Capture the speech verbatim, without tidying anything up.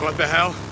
What the hell?